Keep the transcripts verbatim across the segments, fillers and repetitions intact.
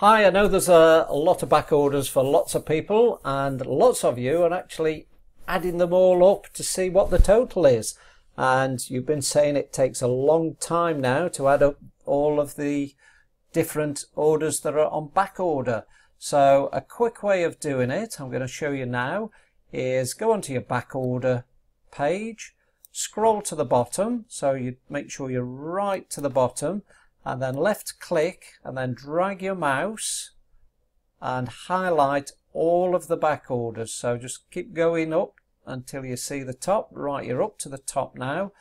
Hi, I know there's a, a lot of back orders for lots of people, and lots of you are actually adding them all up to see what the total is. And you've been saying it takes a long time now to add up all of the different orders that are on back order. So a quick way of doing it, I'm going to show you now, is go onto your back order page, scroll to the bottom, so you make sure you're right to the bottom, and then left click and then drag your mouse and highlight all of the back orders. So just keep going up until you see the top. Right, you're up to the top now.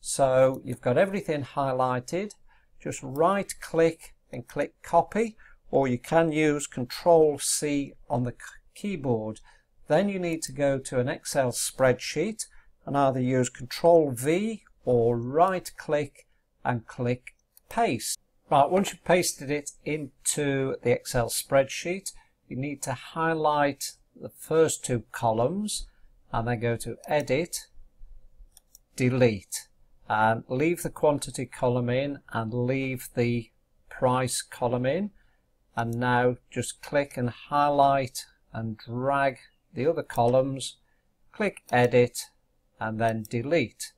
So you've got everything highlighted. Just right click and click copy, or you can use Control C on the keyboard. Then you need to go to an Excel spreadsheet and either use Control V or right click and click paste. Right, once you've pasted it into the Excel spreadsheet, you need to highlight the first two columns and then go to Edit, Delete, and leave the quantity column in and leave the price column in. And now just click and highlight and drag the other columns, click Edit and then Delete.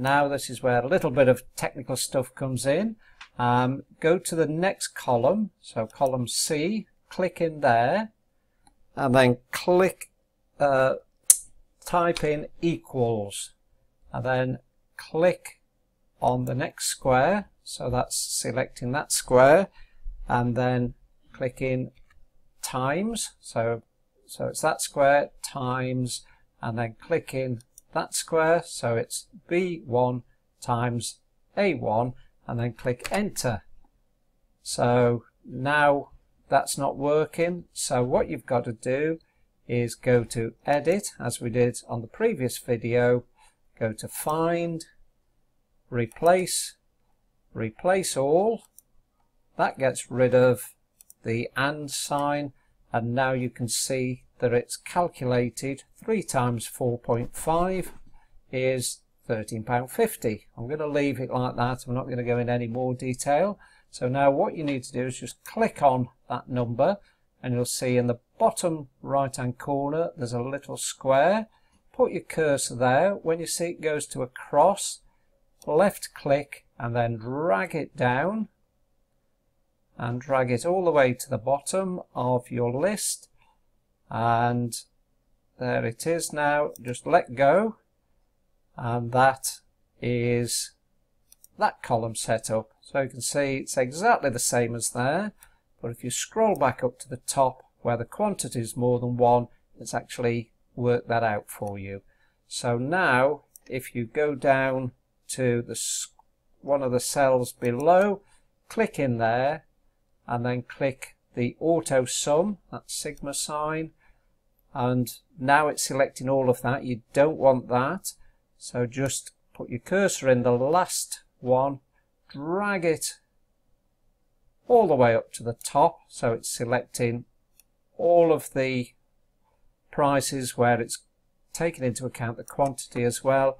Now this is where a little bit of technical stuff comes in. Um, go to the next column, so column C, click in there, and then click, uh, type in equals, and then click on the next square, so that's selecting that square, and then click in times, so, so it's that square times, and then click in that square, so it's B one times A one, and then click enter. So now that's not working, so what you've got to do is go to edit, as we did on the previous video, go to find, replace, replace all, that gets rid of the and sign, and now you can see that it's calculated three times four point five is thirteen pounds fifty. I'm going to leave it like that. I'm not going to go in any more detail. So now what you need to do is just click on that number, and you'll see in the bottom right hand corner there's a little square. Put your cursor there. When you see it goes to a cross, left click and then drag it down and drag it all the way to the bottom of your list. And there it is now. Just let go, and that is that column set up. So you can see it's exactly the same as there, but if you scroll back up to the top where the quantity is more than one, it's actually worked that out for you. So now if you go down to the one of the cells below, click in there and then click the auto sum, that sigma sign, and now it's selecting all of that. You don't want that, so just put your cursor in the last one, drag it all the way up to the top, so it's selecting all of the prices where it's taken into account the quantity as well,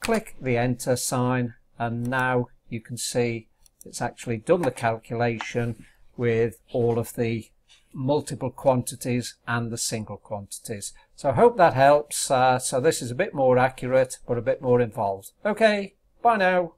click the enter sign, and now you can see it's actually done the calculation with all of the multiple quantities and the single quantities. So I hope that helps. Uh, so this is a bit more accurate, but a bit more involved. Okay, bye now.